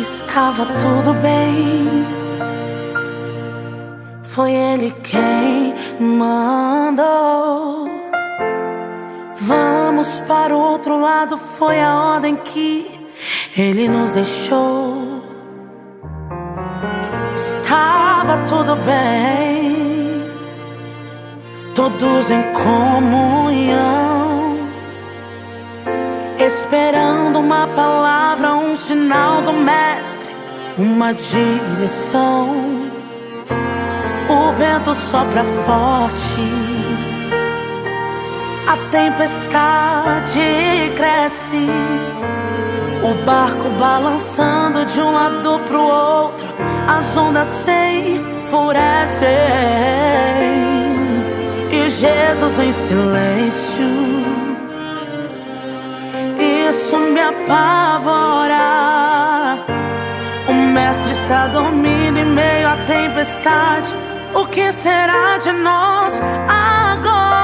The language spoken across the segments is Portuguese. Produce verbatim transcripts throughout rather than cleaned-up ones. estava tudo bem. Foi ele quem mandou. Vamos para o outro lado, foi a ordem que ele nos deixou. Estava tudo bem, todos em comunhão, esperando uma palavra, um sinal do mestre, uma direção. O vento sopra forte, a tempestade cresce, o barco balançando de um lado pro outro, as ondas se enfurecem, e Jesus em silêncio. Isso me apavora. O mestre está dormindo em meio à tempestade. O que será de nós agora?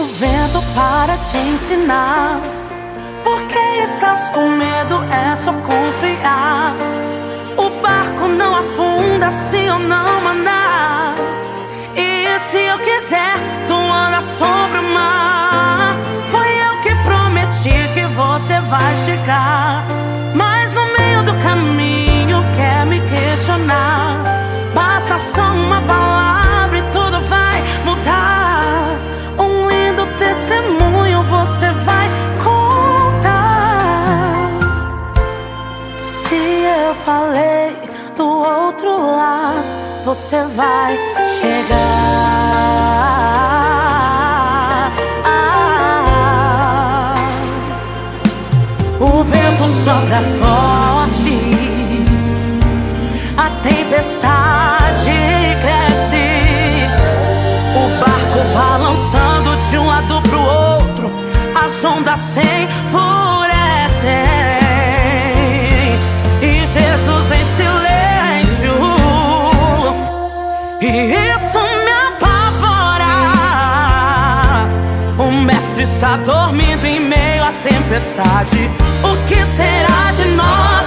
O vento para te ensinar. Por que estás com medo? É só confiar. O barco não afunda se eu não mandar. E se eu quiser, tu anda sobre o mar. Foi eu que prometi que você vai chegar. Mas no meio do caminho quer me questionar. Passa só uma palavra e tudo vai mudar. Um lindo testemunho você vai contar. Se eu falei do outro lado, você vai chegar. Ah, o vento sopra forte, a tempestade cresce, o barco balançando de um lado pro outro, as ondas se enfurecem, e Jesus em silêncio. E isso me apavora. O mestre está dormindo em meio à tempestade. O que será de nós?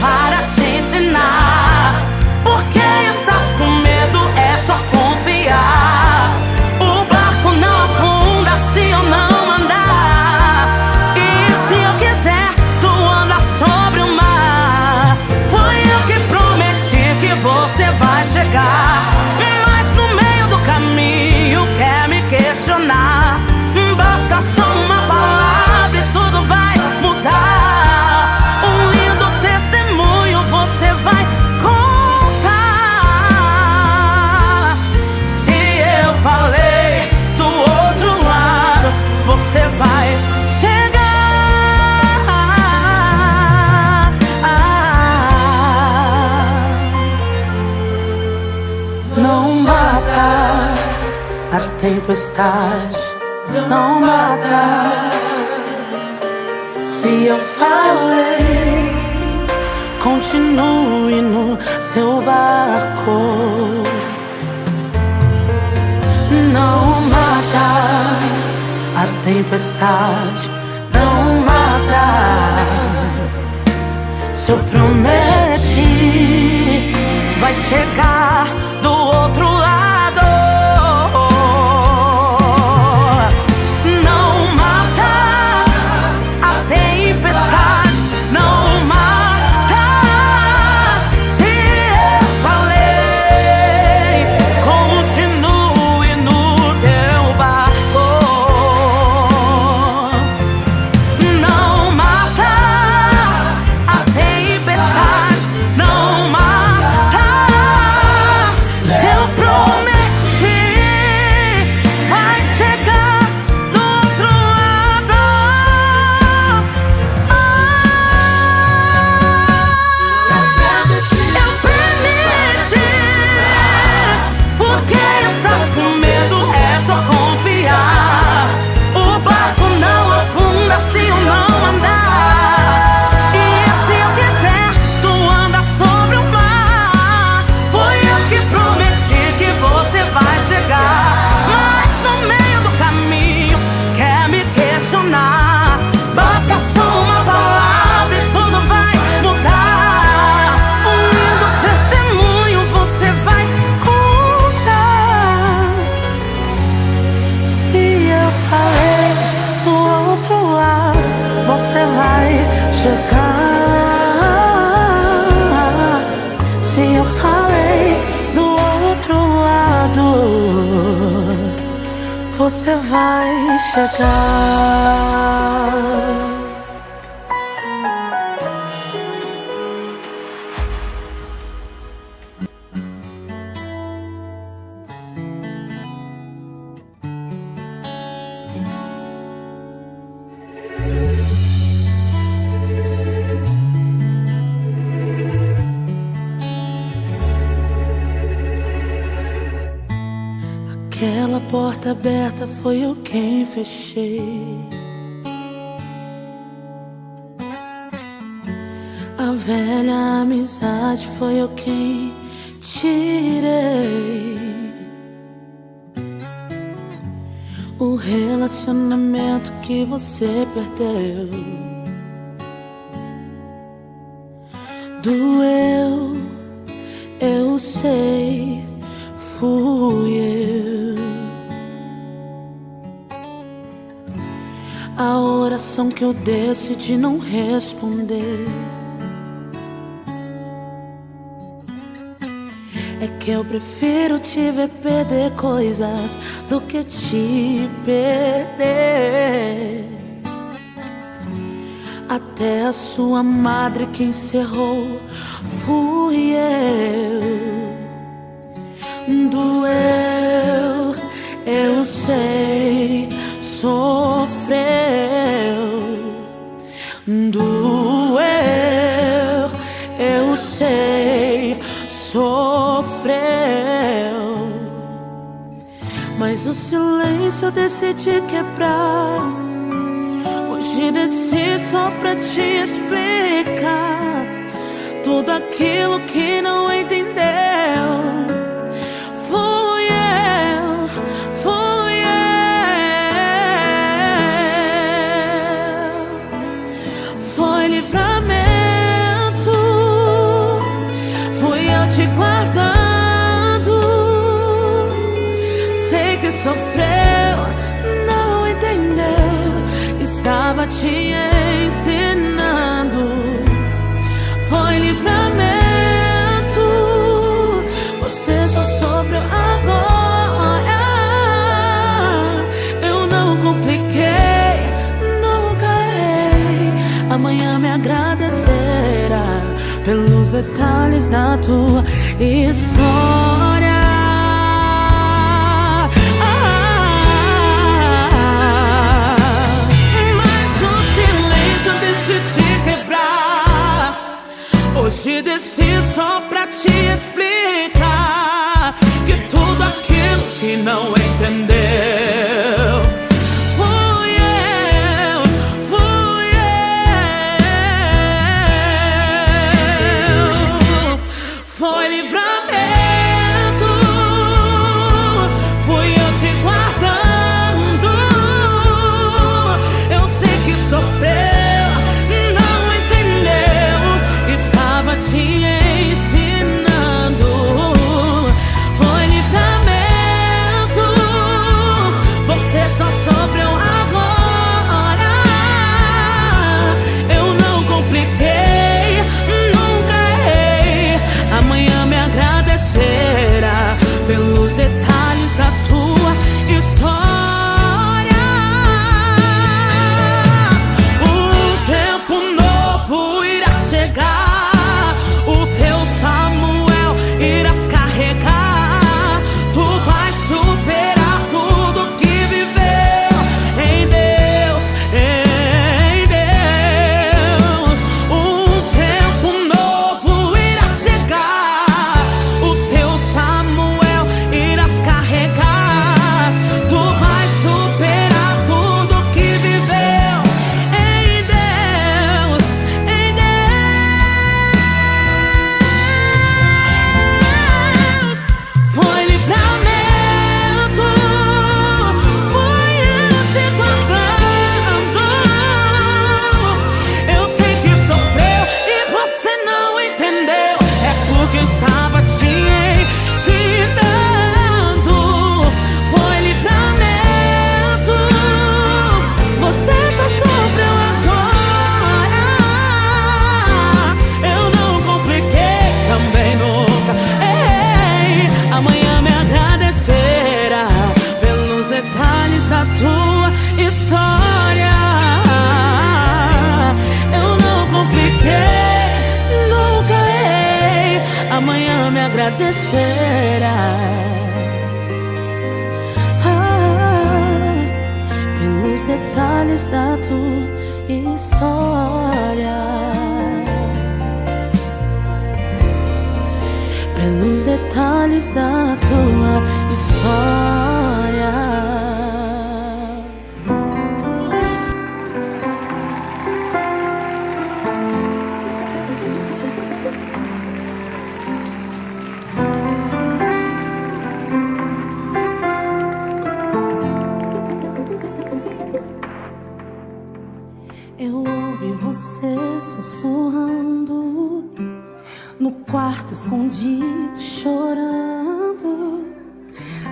Para te ensinar. Porque estás com medo? É só confiar. O barco não afunda se eu não andar. E se eu quiser, tu anda sobre o mar. Foi eu que prometi que você vai chegar. Mas no meio do caminho quer me questionar. Basta só uma palavra e tudo vai mudar. Você vai contar. Se eu falei do outro lado, você vai chegar. Não mata a tempestade, não mata. Se eu falei, continue no seu barco. Não mata a tempestade, não mata. Se eu prometi, vai chegar do outro lado. Não mata a tempestade, não mata. vai chegar se eu falei do outro lado? Você vai chegar. Aquela porta aberta foi eu quem fechei. A velha amizade foi eu quem tirei. O relacionamento que você perdeu doeu, eu sei, fui eu. A oração que eu decidi não responder é que eu prefiro te ver perder coisas do que te perder. Até a sua madre que encerrou fui eu. Doeu, eu sei, sofreu, doeu, eu sei, sofreu. Mas o silêncio eu decidi quebrar. Hoje desci só pra te explicar tudo aquilo que não entendeu. Sofreu, não entendeu, estava te ensinando. Foi livramento, você só sofreu agora. Eu não compliquei, nunca errei. Amanhã me agradecerá pelos detalhes da tua história. Hoje desci só pra te explicar que tudo aquilo que não entendeu fui eu, fui eu. Foi livramento, fui eu te guardando. Eu sei que sofreu, te ensinando. agradecerá ah, pelos detalhes da tua história, pelos detalhes da tua história. Eu ouvi você sussurrando, no quarto escondido chorando,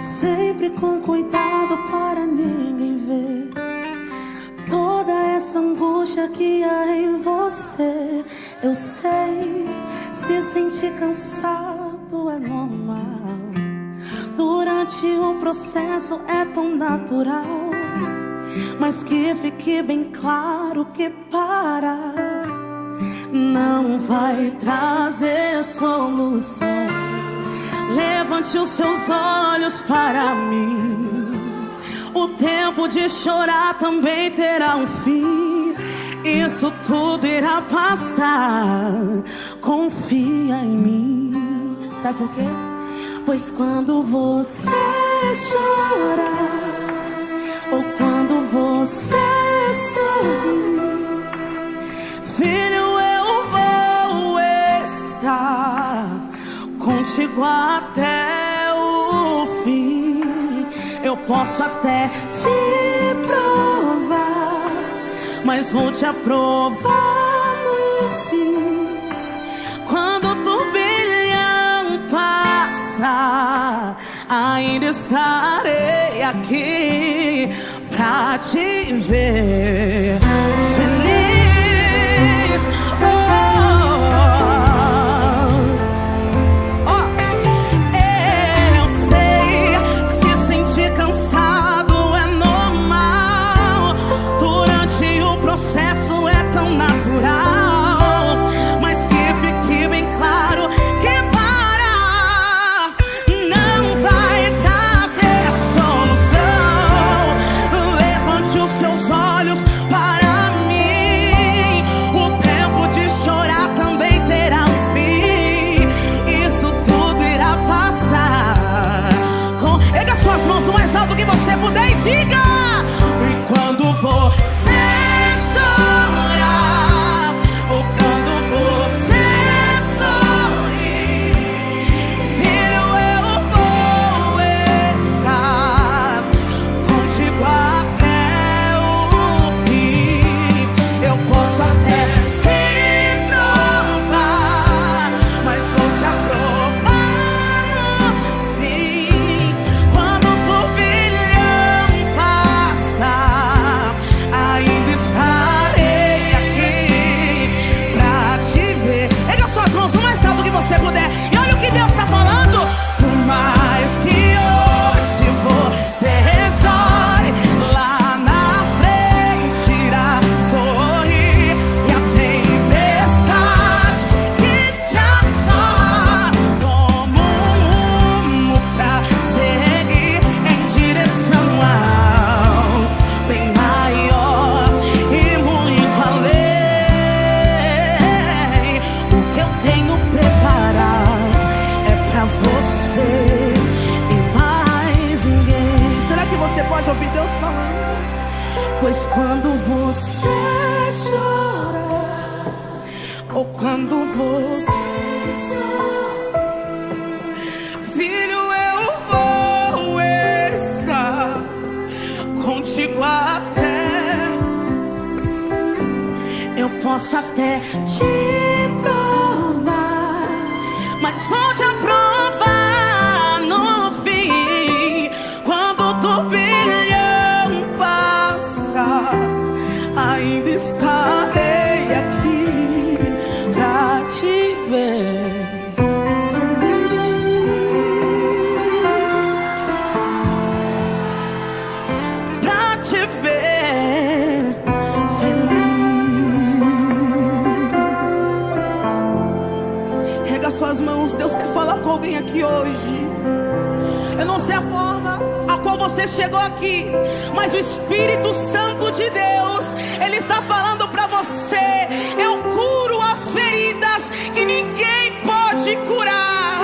sempre com cuidado para ninguém ver toda essa angústia que há em você. Eu sei, se sentir cansado é normal, durante o processo é tão natural, mas que fique bem claro que parar não vai trazer solução. Levante os seus olhos para mim, o tempo de chorar também terá um fim. Isso tudo irá passar, confia em mim. Sabe por quê? Pois quando você chorar ou quando você sorrir, filho, eu vou estar contigo até o fim. Eu posso até te provar, mas vou te aprovar no fim. Quando o turbilhão passar, ainda estarei aqui pra te ver feliz. Oh, oh, oh. Eu sei, se sentir cansado é normal, durante o processo é tão natural, mas que fique bem claro que parar não vai trazer solução. Os seus olhos para mim, o tempo de chorar também terá um fim. Isso tudo irá passar. Com... Erga suas mãos o mais alto que você puder e diga: e quando você chorar, ou quando você sorrir, filho, eu vou estar contigo até. Você puder. E olha o que Deus está falando. Por mais que hoje você chore, lá na frente irá sorrir, e a tempestade que te assola toma um rumo pra seguir em direção ao bem maior e muito além. O que eu tenho preparado você e mais ninguém. Será que você pode ouvir Deus falando? Pois quando você chorar, ou quando você chorar, filho, eu vou estar contigo até. Eu posso até te provar, mas vou te aprovar no fim. Quando o turbilhão passar, ainda estarei aqui pra te ver feliz, pra te ver feliz. Rega suas mãos. Deus quer falar com alguém aqui hoje. Eu não sei a forma a qual você chegou aqui, mas o Espírito Santo de Deus, Ele está falando para você: eu curo as feridas que ninguém pode curar.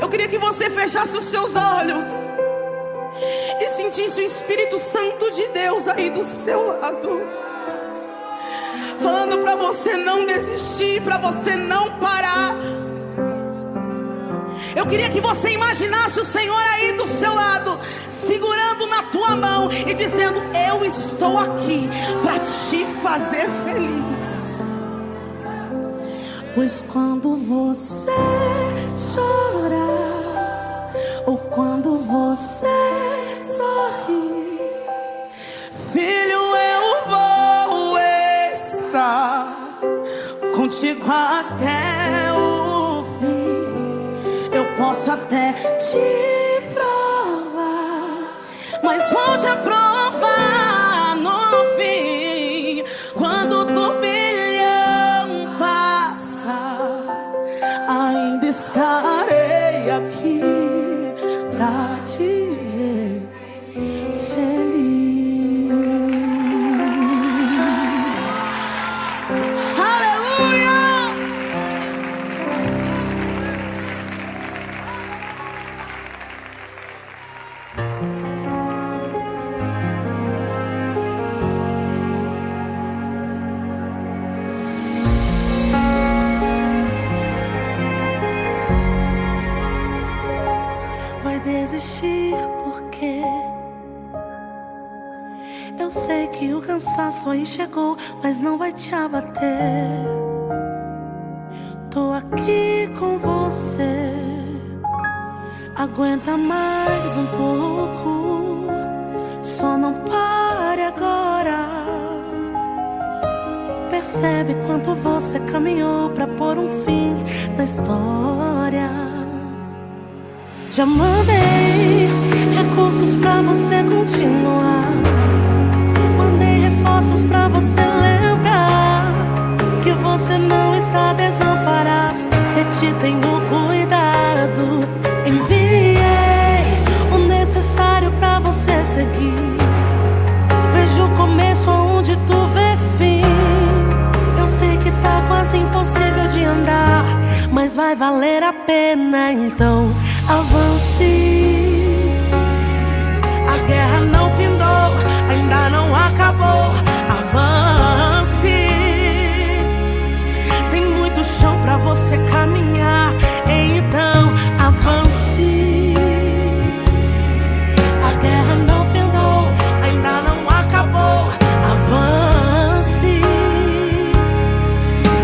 Eu queria que você fechasse os seus olhos e sentisse o Espírito Santo de Deus aí do seu lado, falando para você não desistir, para você não parar. Eu queria que você imaginasse o Senhor aí do seu lado, segurando na tua mão e dizendo: eu estou aqui para te fazer feliz. Pois quando você chorar, ou quando você sorrir, filho, eu vou estar contigo até o fim. Eu posso até te provar, mas vou te aprovar no fim. Quando tu bilhão passar, ainda estarei aqui pra te ver feliz. Aleluia! Vai desistir porque eu sei que o cansaço aí chegou, mas não vai te abater. Tô aqui com você, aguenta mais um pouco, só não pare agora. Percebe quanto você caminhou pra pôr um fim na história. Já mandei recursos pra você continuar, forças pra você lembrar que você não está desamparado, de ti tenho cuidado. Enviei o necessário pra você seguir, vejo o começo onde tu vê fim. Eu sei que tá quase impossível de andar, mas vai valer a pena, então avance. A guerra não findou, ainda não acabou, avance. Tem muito chão pra você caminhar, então avance. A guerra não findou, ainda não acabou, avance.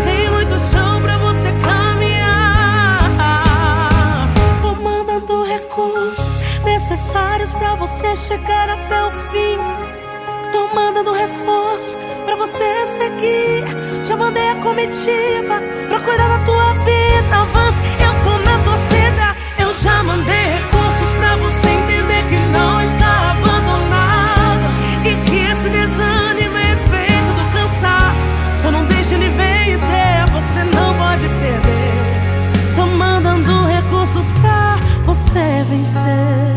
Tem muito chão pra você caminhar. Tô mandando recursos necessários pra você chegar até o fim. Tô mandando reforço pra você seguir. Já mandei a comitiva pra cuidar da tua vida. Avance, eu tô na torcida. Eu já mandei recursos pra você entender que não está abandonado e que esse desânimo é feito do cansaço. Só não deixe ele vencer, você não pode perder. Tô mandando recursos pra você vencer.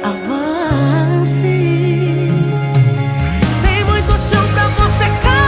Avance, tem muito chão pra você caminhar.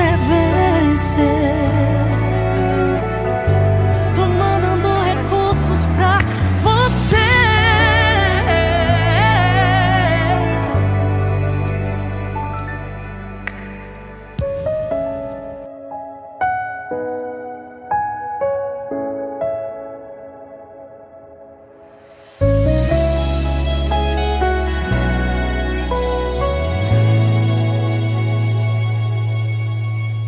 você vencer, tô mandando recursos pra você.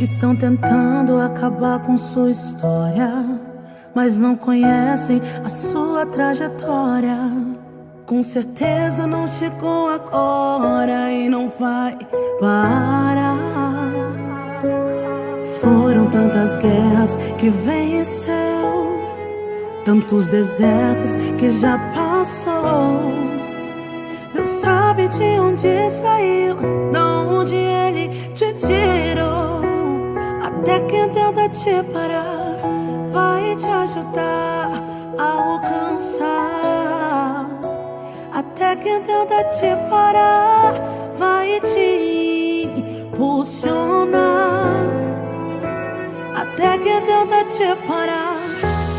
Estão tentando acabar com sua história, mas não conhecem a sua trajetória. Com certeza não chegou agora e não vai parar. Foram tantas guerras que venceu, tantos desertos que já passou. Deus sabe de onde saiu, de onde Ele te tirou. Até quem tenta te parar vai te ajudar a alcançar. Até quem tenta te parar vai te impulsionar. Até quem tenta te parar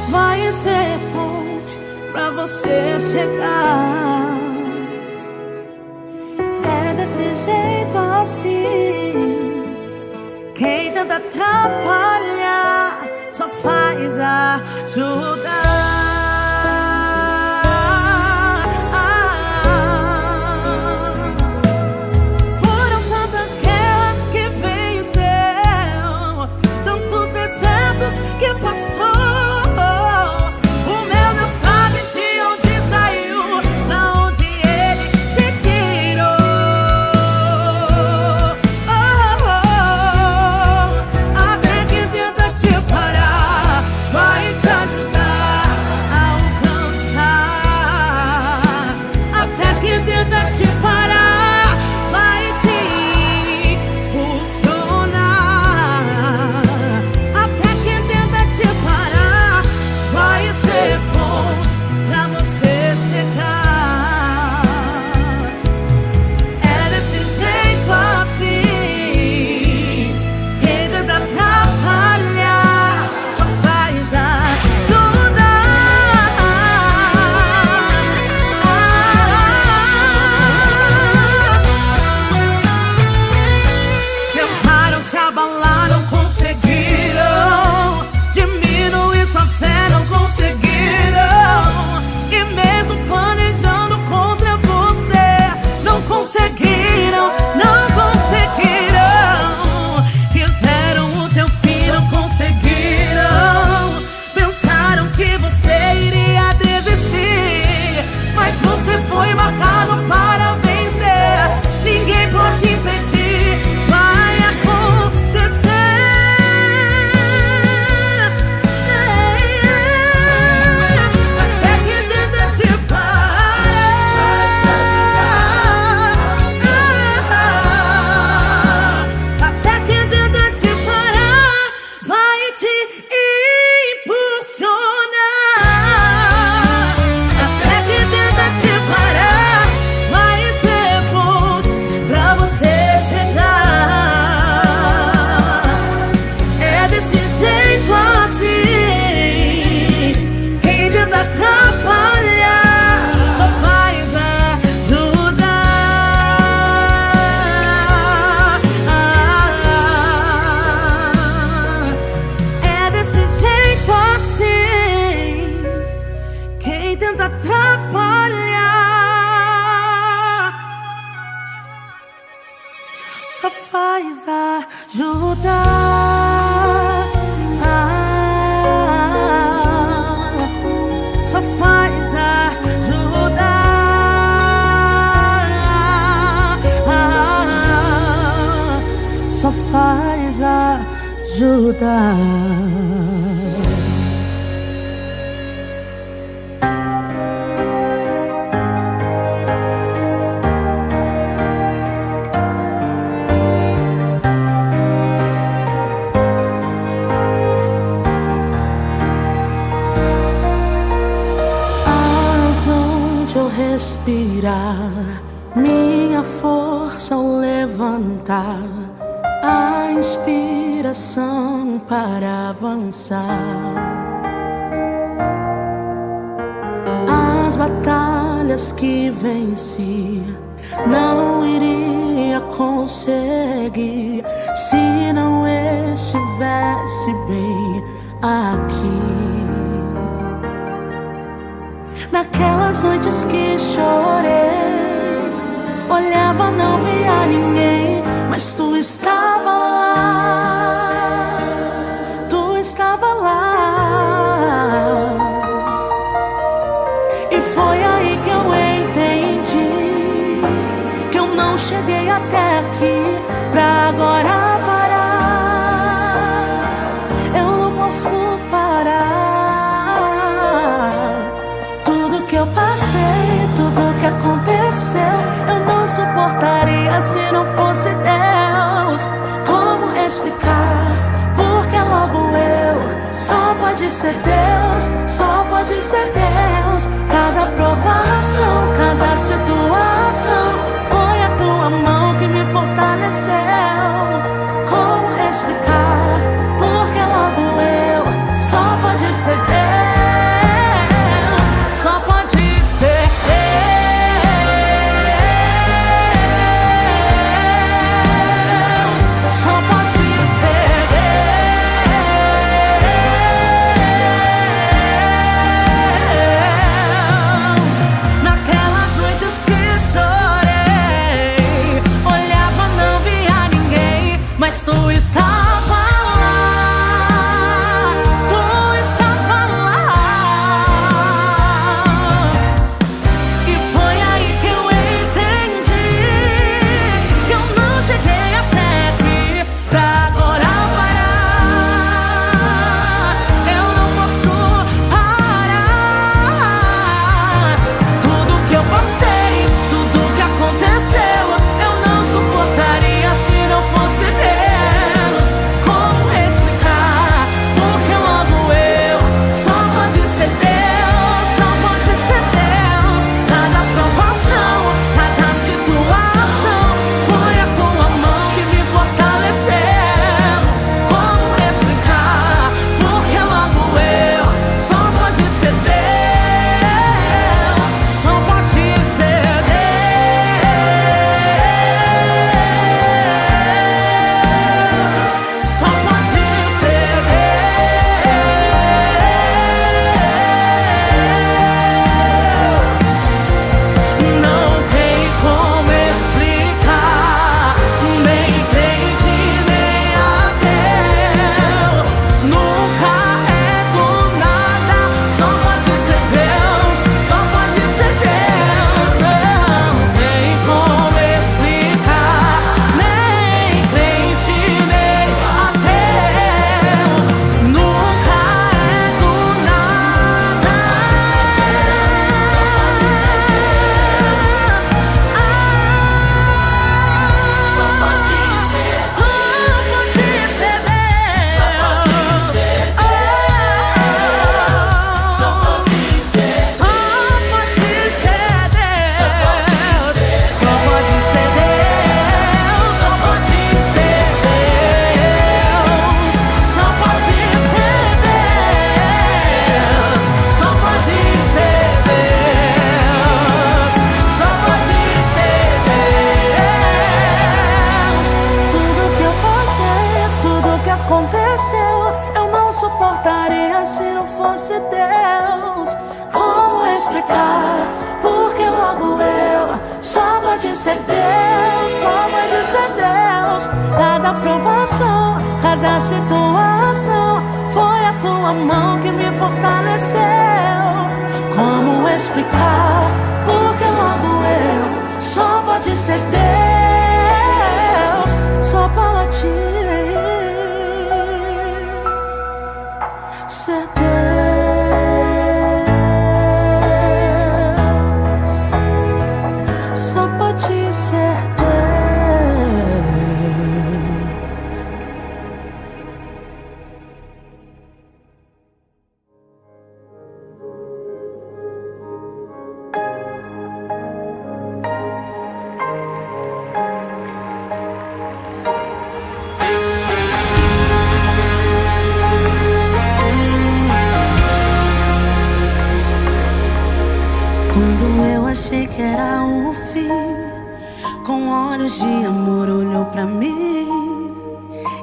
vai ser ponte pra você chegar. É desse jeito assim. Quem tenta atrapalhar só faz ajudar. Foram tantas guerras que venceu, tantos desertos que passou. O meu Deus sabe de onde saiu, da onde Ele te tirou. inspiração para avançar. As batalhas que venci não iria conseguir se não estivesse bem aqui. Naquelas noites que chorei, olhava, não via ninguém, mas tu estava lá, tu estava lá. E foi aí que eu entendi que eu não cheguei até aqui pra agora parar. Eu não posso parar. Tudo que eu passei, tudo que aconteceu, eu não suportaria se não fosse Deus. Como explicar? Porque logo eu, só pode ser Deus, só pode ser Deus. Cada provação, cada situação, foi a tua mão que me fortaleceu. Como explicar? Porque logo eu, só pode ser Deus, só pode ser Deus. você. Com olhos de amor olhou pra mim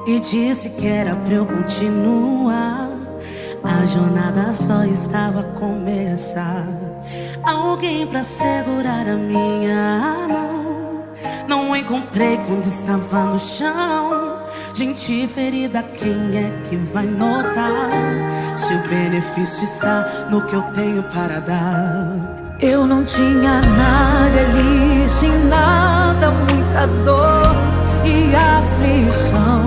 e disse que era pra eu continuar. A jornada só estava a começar. Alguém pra segurar a minha mão não encontrei quando estava no chão. Gente ferida, quem é que vai notar se o benefício está no que eu tenho para dar? Eu não tinha nada, ele sem nada, muita dor e aflição.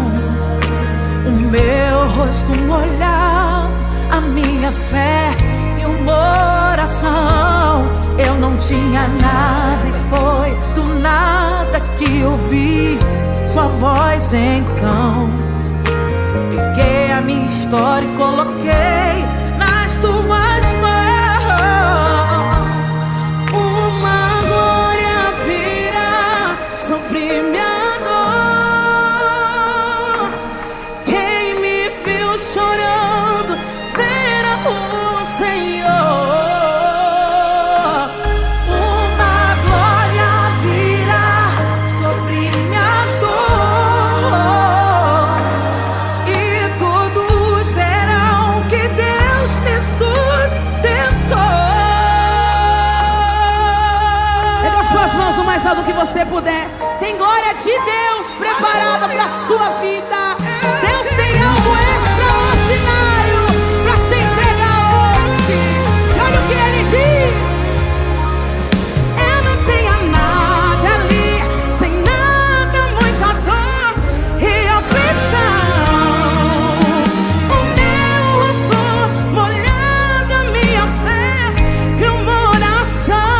O meu rosto molhado, a minha fé e o coração. Eu não tinha nada e foi do nada que eu vi sua voz. Então peguei a minha história e coloquei nas tuas mãos. Uma glória virá sobre minha dor. Quem me viu chorando verá o Senhor. Do que você puder, tem glória de Deus preparada para sua vida. Deus tem algo extraordinário para te entregar hoje. E olha o que ele diz: eu não tinha nada ali, sem nada, muita dor e aflição. O meu rosto molhado, a minha fé e uma oração.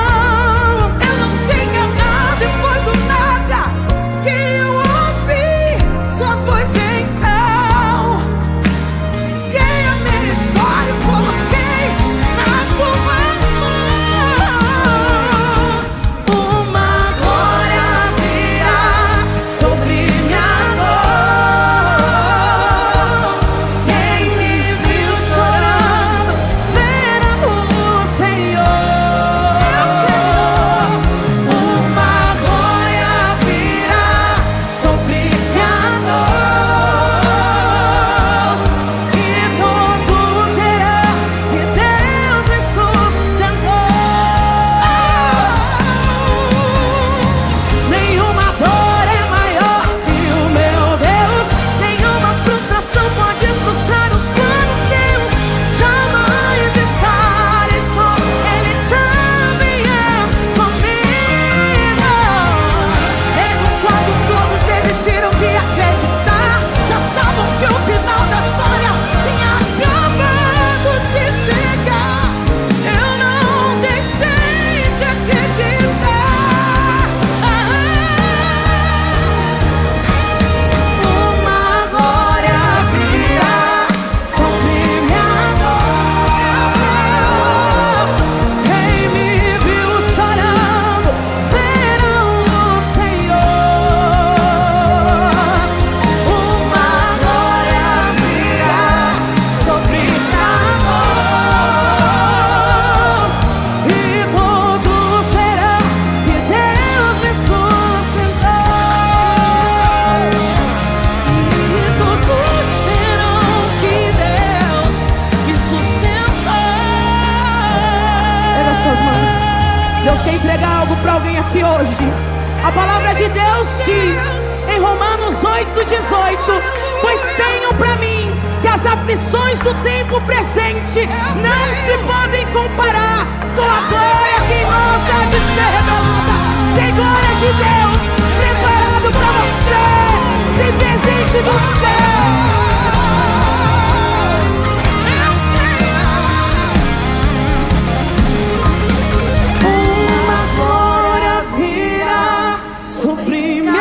Sobre mim,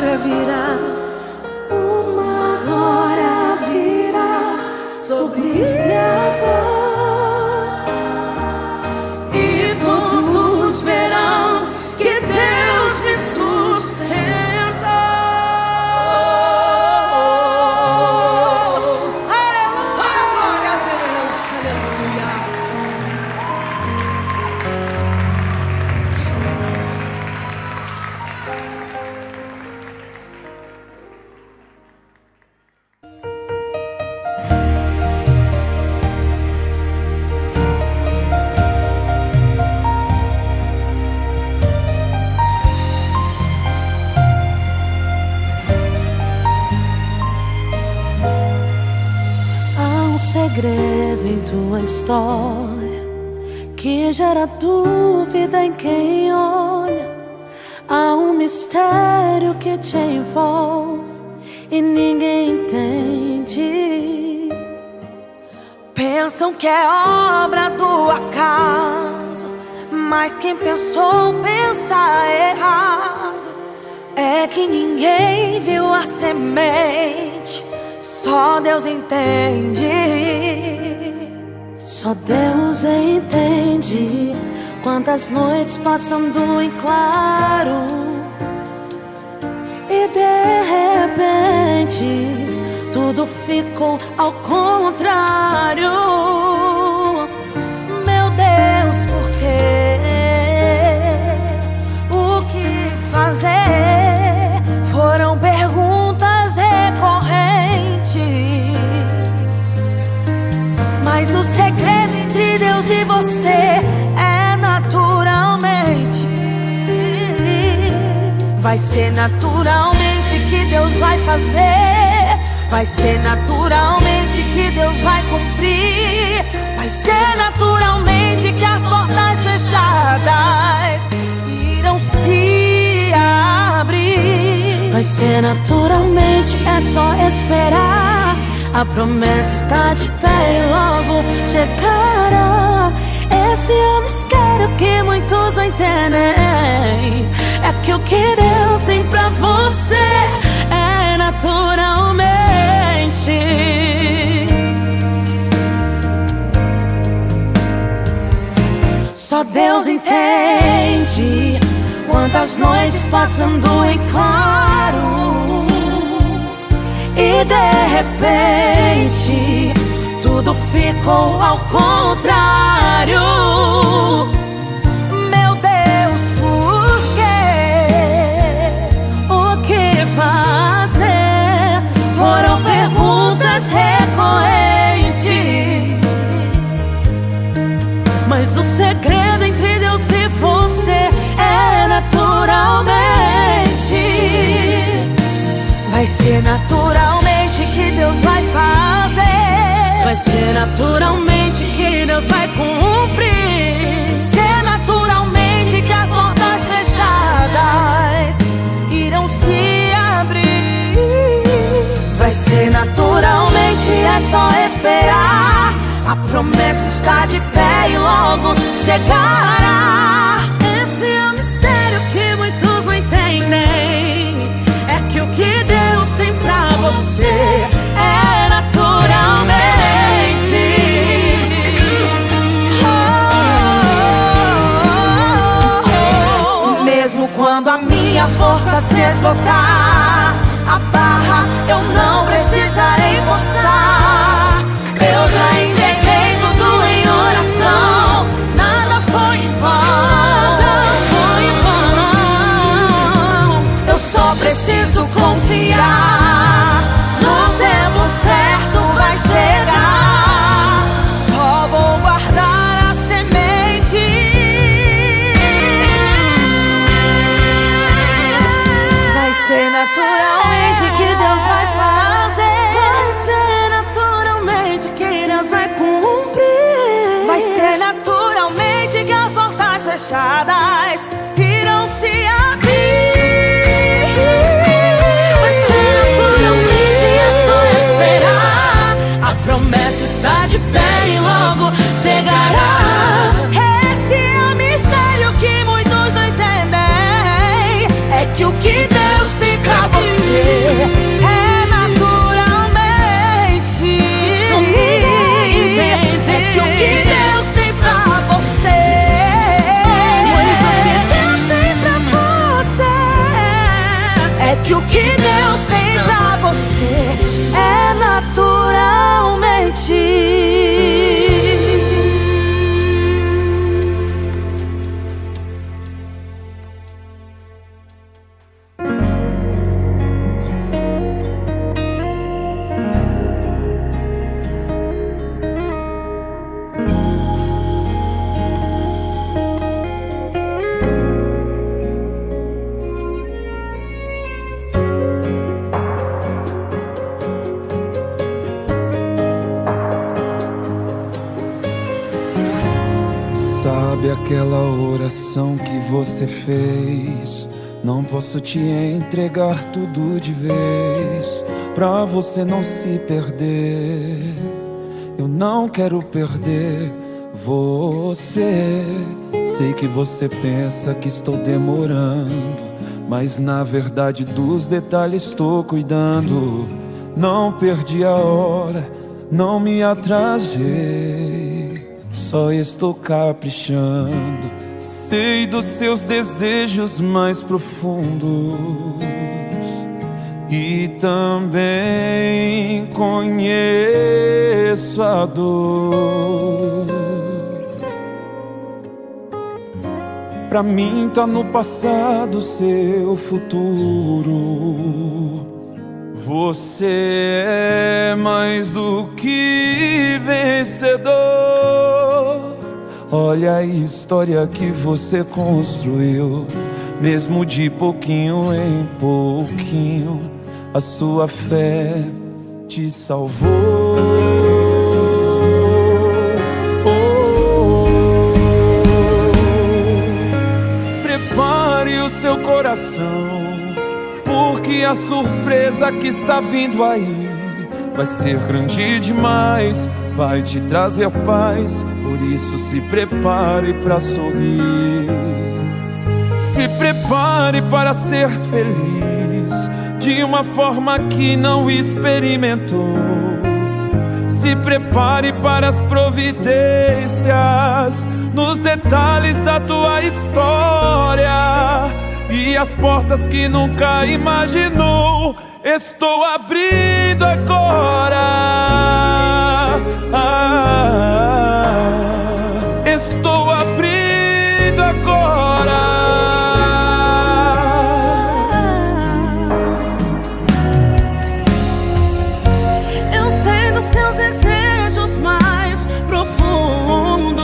glória virá, uma glória virá sobre minha dor, e todos verão que Deus me sustentou. Aleluia, glória a Deus, aleluia. Segredo em tua história que gera dúvida em quem olha. Há um mistério que te envolve e ninguém entende. Pensam que é obra do acaso, mas quem pensou pensa errado. É que ninguém viu a semente, só Deus entende. Só Deus entende quantas noites passando em claro e de repente tudo ficou ao contrário. Meu Deus, por quê? O que fazer? Foram perguntas recorrentes, mas o segredo entre Deus e você é naturalmente. Vai ser naturalmente que Deus vai fazer, vai ser naturalmente que Deus vai cumprir, vai ser naturalmente que as portas fechadas irão se abrir. Vai ser naturalmente, é só esperar. A promessa está de pé e logo chegará. Esse é o mistério que muitos não entendem. É que o que Deus tem pra você é naturalmente. Só Deus entende quantas noites passando em claro e de repente tudo ficou ao contrário. Meu Deus, por quê? O que fazer? Foram perguntas recorrentes, mas o segredo entre Deus e você é naturalmente. Vai ser naturalmente que Deus vai fazer, vai ser naturalmente que Deus vai cumprir, vai ser naturalmente que as portas fechadas irão se abrir. Vai ser naturalmente, é só esperar. A promessa está de pé e logo chegará. Esse é o mistério que muitos não entendem. É que o que Deus pra você é naturalmente. Oh, oh, oh, oh. Mesmo quando a minha força se esgotar, a barra eu não precisarei forçar. Eu já entreguei tudo em oração, nada foi em vão, nada foi em vão. Eu só preciso confiar. Fechadas irão se abrir. Vai ser naturalmente, é só esperar. A promessa está de pé e logo chegará. Esse é o mistério que muitos não entendem. É que o que Deus tem pra que o que Deus tem pra você é naturalmente. Aquela oração que você fez, não posso te entregar tudo de vez, pra você não se perder. Eu não quero perder você. Sei que você pensa que estou demorando, mas na verdade dos detalhes estou cuidando. Não perdi a hora, não me atrasei, só estou caprichando. Sei dos seus desejos mais profundos e também conheço a dor. Pra mim tá no passado seu futuro. Você é mais do que vencedor. Olha a história que você construiu, mesmo de pouquinho em pouquinho, a sua fé te salvou. Oh, oh, oh. Prepare o seu coração, porque a surpresa que está vindo aí vai ser grande demais, vai te trazer paz. Por isso se prepare para sorrir, se prepare para ser feliz de uma forma que não experimentou. Se prepare para as providências nos detalhes da tua história, e as portas que nunca imaginou estou abrindo agora. Ah, estou abrindo agora. Eu sei dos teus desejos mais profundos.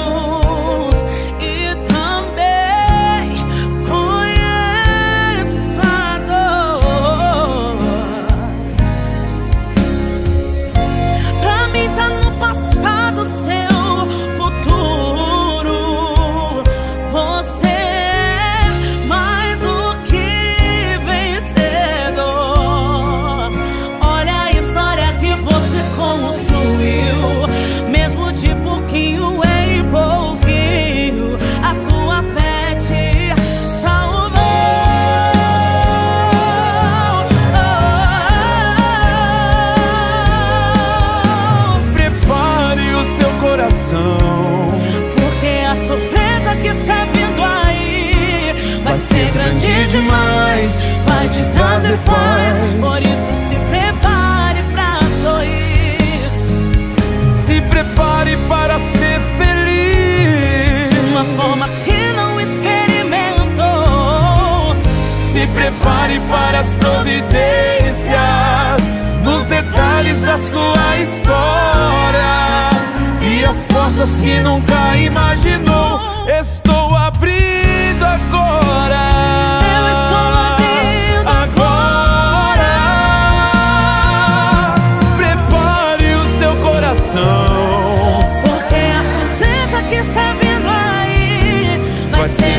Grande demais, vai te trazer paz. Por isso se prepare pra sorrir, se prepare para ser feliz de uma forma que não experimentou. Se prepare para as providências nos detalhes da sua história, e as portas que nunca imaginou estou abrindo agora.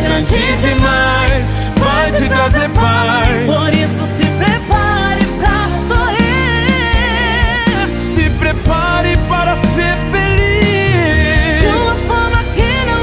Grande demais, vai te trazer paz. Por isso se prepare pra sorrir, se prepare para ser feliz de uma forma que não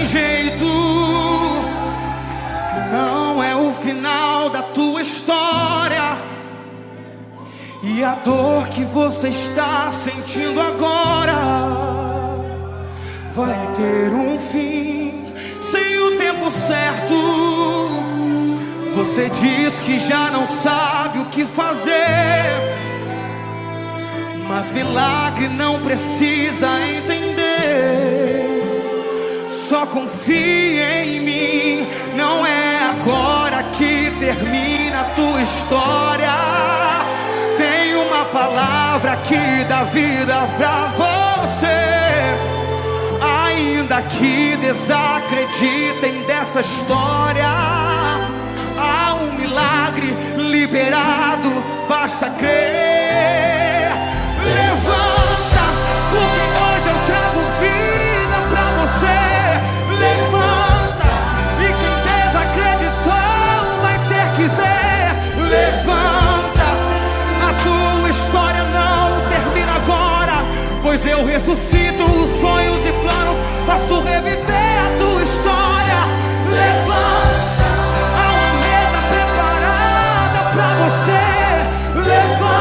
tem jeito. Não é o final da tua história. E a dor que você está sentindo agora vai ter um fim sem o tempo certo. Você diz que já não sabe o que fazer, mas milagre não precisa entender. Só confie em mim. Não é agora que termina a tua história. Tem uma palavra que dá vida pra você. Ainda que desacreditem dessa história, há um milagre liberado, basta crer. Levanta, porque hoje eu trago vida pra você. Levanta, e quem desacreditou vai ter que ver. Levanta, a tua história não termina agora, pois eu ressuscito os sonhos e planos, faço reviver a tua história. Levanta, há uma mesa preparada pra você. Levanta.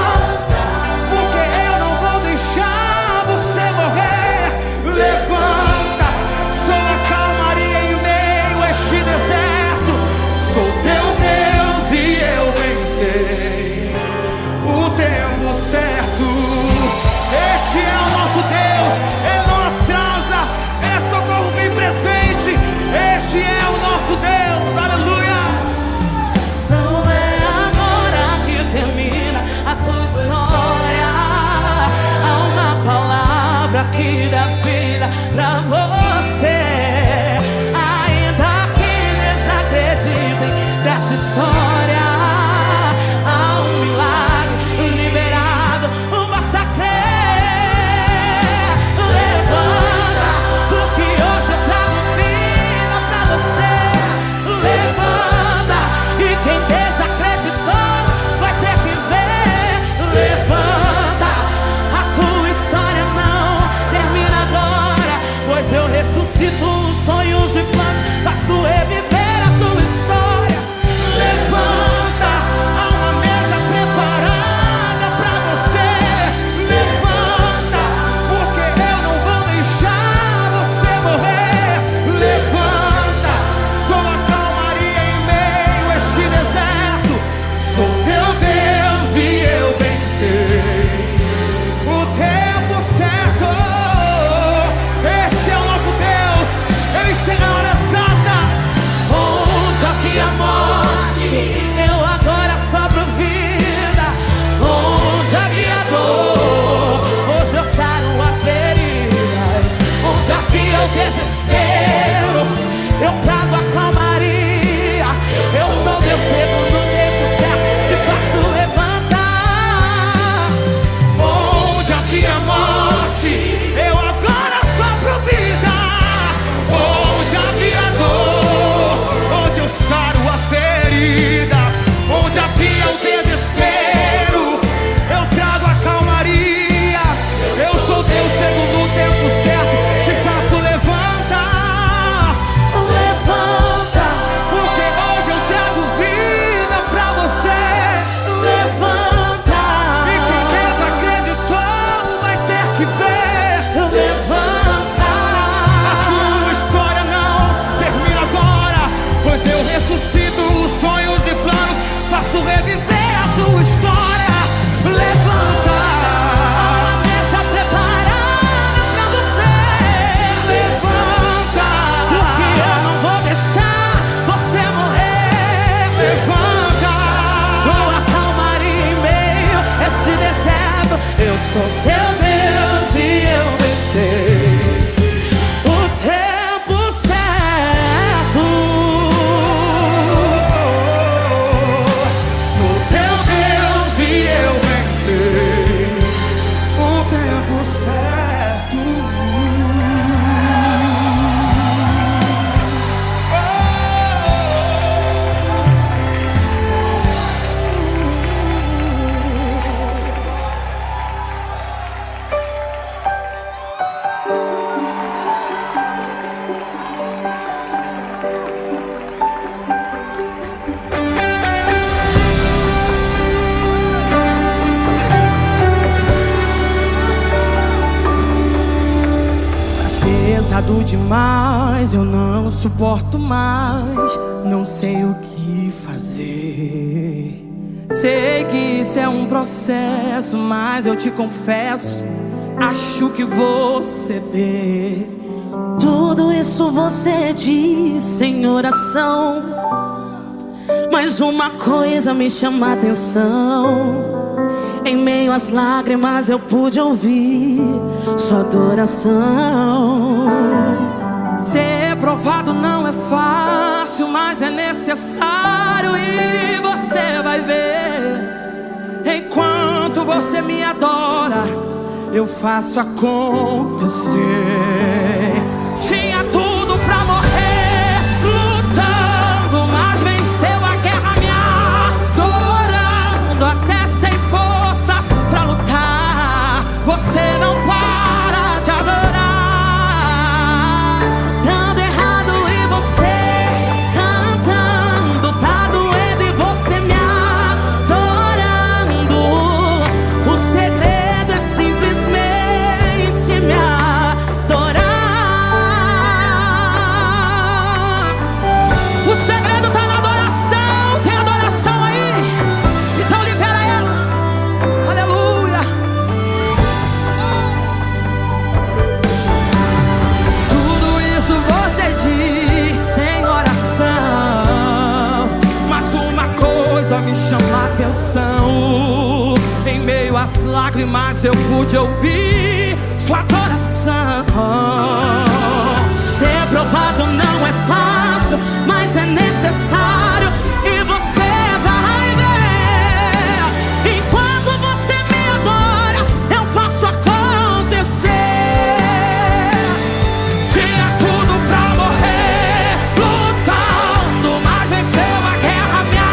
demais, eu não suporto mais. Não sei o que fazer. Sei que isso é um processo, mas eu te confesso, acho que vou ceder. Tudo isso você disse em oração, mas uma coisa me chama a atenção. Em meio às lágrimas eu pude ouvir sua adoração. Ser provado não é fácil, mas é necessário, e você vai ver. Enquanto você me adora, eu faço acontecer. Tinha tudo pra morrer. Você não para de adorar. Dando errado e você cantando, tá doendo e você me adorando. O segredo é simplesmente me adorar. O segredo tá na adoração. Tem adoração aí? Então libera ela. Aleluia. Me chama a atenção. Em meio às lágrimas eu pude ouvir sua adoração. Ser provado não é fácil, mas é necessário, e você vai ver. Enquanto você me adora, eu faço acontecer. Tinha tudo pra morrer, lutando, mas venceu a guerra minha.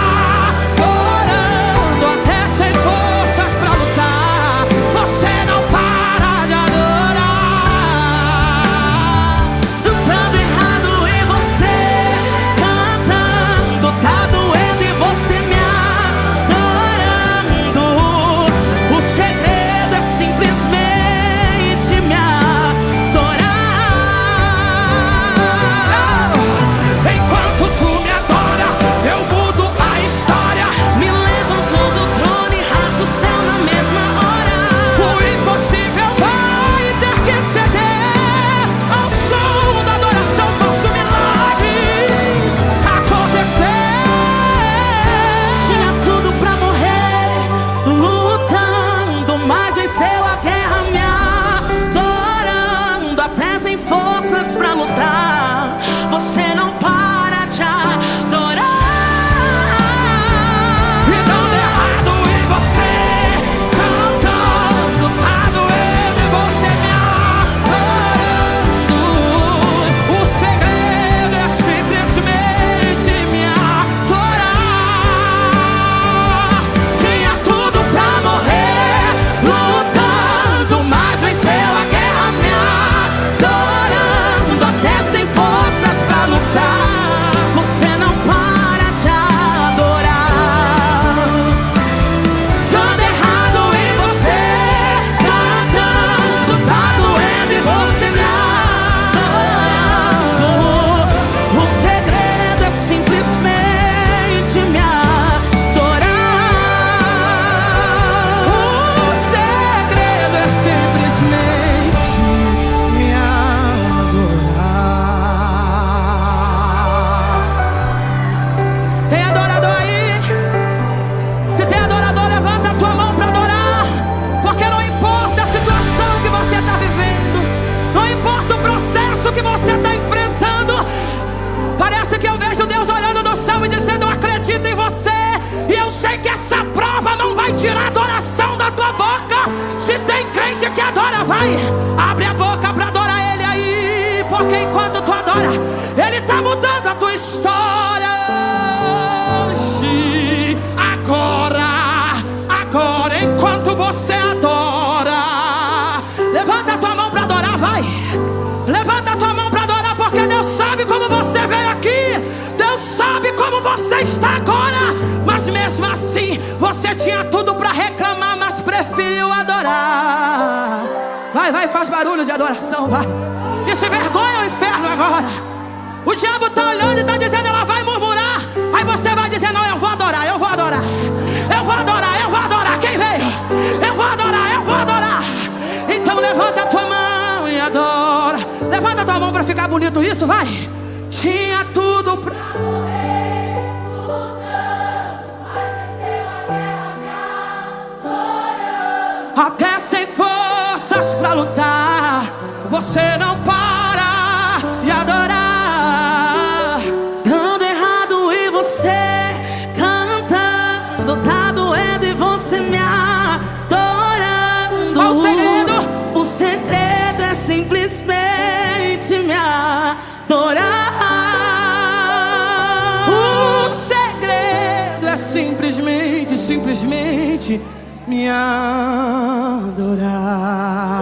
Você está agora, mas mesmo assim você tinha tudo pra reclamar, mas preferiu adorar. Vai, vai, faz barulho de adoração, vai. Isso é vergonha, inferno agora. O diabo está olhando e está dizendo: ela vai murmurar. Aí você vai dizer: não, eu vou adorar, eu vou adorar, eu vou adorar, eu vou adorar. Quem veio? Eu vou adorar, eu vou adorar. Então levanta a tua mão e adora. Levanta a tua mão para ficar bonito isso, vai. Tinha tudo pra morrer lutando, mas desceu a terra me adorando. Até sem forças pra lutar, você não para de adorar. Dando errado e você cantando, tá doendo e você me adorando. Qual o segredo? O segredo é simplesmente me adorar. O segredo é simplesmente, simplesmente me adorar.